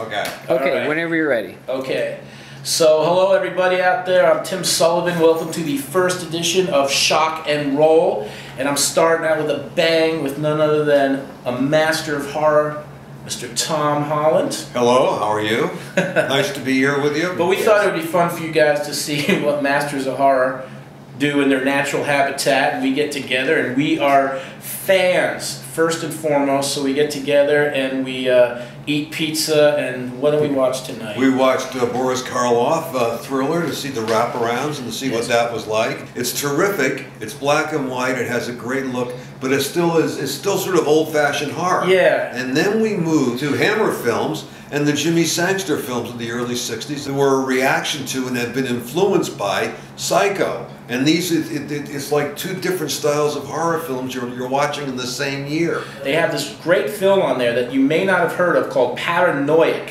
Okay. Okay, right. Whenever you're ready. Okay. So, hello everybody out there. I'm Tim Sullivan. Welcome to the first edition of Shock and Roll. And I'm starting out with a bang with none other than a master of horror, Mr. Tom Holland. Hello, how are you? Nice to be here with you. But we thought it would be fun for you guys to see what masters of horror do in their natural habitat. We get together and we are fans, first and foremost, so we get together and we eat pizza. And what do we watch tonight? We watched Boris Karloff, Thriller, to see the wraparounds and to see what that was like. It's terrific. It's black and white. It has a great look, but it still is. It's still sort of old-fashioned horror. Yeah. And then we moved to Hammer films and the Jimmy Sangster films of the early '60s that were a reaction to and have been influenced by Psycho. And these, it's like two different styles of horror films you're watching in the same year. They have this great film on there that you may not have heard of called Paranoiac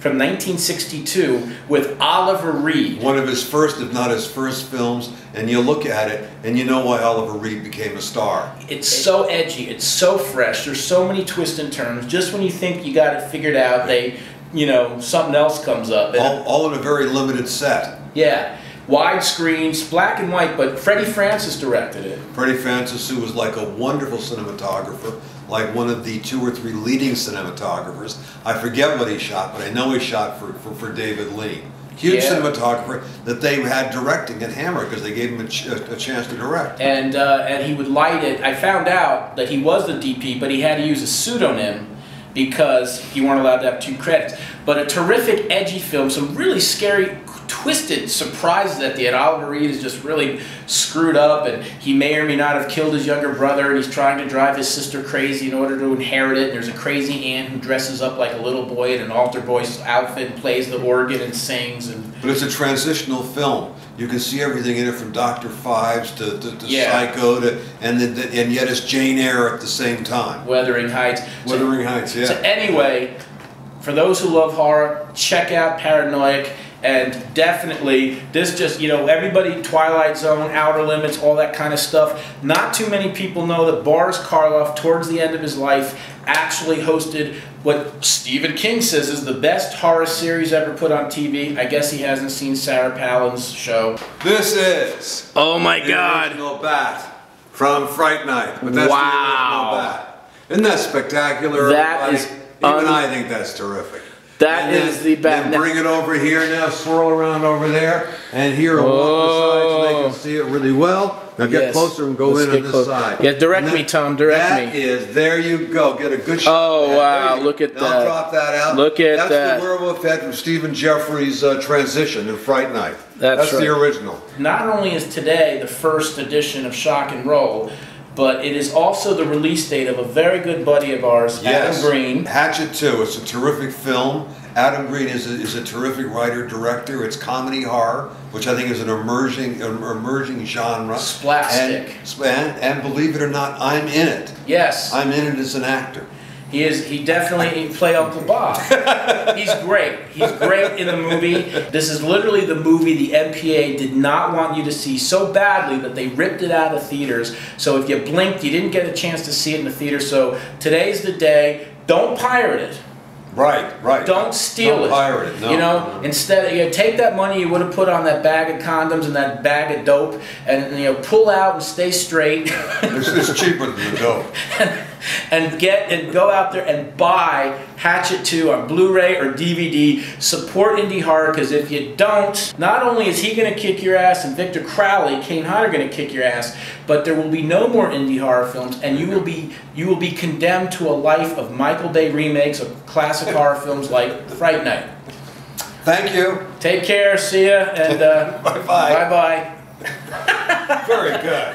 from 1962 with Oliver Reed. One of his first, if not his first films, and you look at it and you know why Oliver Reed became a star. It's so edgy, it's so fresh, there's so many twists and turns. Just when you think you got it figured out, they, you know, something else comes up. All in a very limited set. Yeah. Wide screens, black and white, but Freddie Francis directed it. Freddie Francis, who was like a wonderful cinematographer, like one of the 2 or 3 leading cinematographers. I forget what he shot, but I know he shot for David Lean. Huge cinematographer that they had directing at Hammer because they gave him a chance to direct. And he would light it. I found out that he was the DP, but he had to use a pseudonym because you weren't allowed to have 2 credits. But a terrific, edgy film, some really scary, twisted surprises at the end. Oliver Reed is just really screwed up, and he may or may not have killed his younger brother, and he's trying to drive his sister crazy in order to inherit it. And there's a crazy aunt who dresses up like a little boy in an altar boy's outfit and plays the organ and sings. But it's a transitional film. You can see everything in it from Dr. Phibes to Psycho, and yet it's Jane Eyre at the same time. Wuthering Heights. Wuthering Heights, yeah. So anyway, for those who love horror, check out Paranoiac. And definitely, this just, you know, everybody, Twilight Zone, Outer Limits, all that kind of stuff. Not too many people know that Boris Karloff, towards the end of his life, actually hosted what Stephen King says is the best horror series ever put on TV. I guess he hasn't seen Sarah Palin's show. This is... Oh my God. The original bat from Fright Night. But that's wow. The original bat. Isn't that spectacular? That is... Even I think that's terrific. That and is then, the bat. Then bring it over here now, swirl around over there, and here on one side so they can see it really well. Now get closer and go in on this side. Yeah, direct me, Tom, direct me. That is, there you go. Get a good shot. Oh, wow, look at that. I'll drop that out. Look at that. That's the werewolf head from Stephen Jeffries' transition in Fright Night. That's right. The original. Not only is today the first edition of Shock and Roll, but it is also the release date of a very good buddy of ours, Adam Green. Hatchet 2. It's a terrific film. Adam Green is a terrific writer, director. It's comedy horror, which I think is an emerging genre. Splastic. And believe it or not, I'm in it. Yes. I'm in it as an actor. He is. He definitely play Uncle Bob. He's great. He's great in the movie. This is literally the movie the MPAA did not want you to see so badly that they ripped it out of theaters. So if you blinked, you didn't get a chance to see it in the theater. So today's the day. Don't pirate it. Right, right. Don't steal it. Don't pirate it, no. You know, instead, you know, take that money you would have put on that bag of condoms and that bag of dope and, you know, pull out and stay straight. It's cheaper than the dope. And get and go out there and buy Hatchet 2 on Blu-ray or DVD. Support indie horror, because if you don't, not only is he going to kick your ass and Victor Crowley, Kane Hodder, going to kick your ass, but there will be no more indie horror films, and you will be condemned to a life of Michael Bay remakes of classic horror films like Fright Night. Thank you. Take care. See ya. And bye bye. Bye bye. Very good.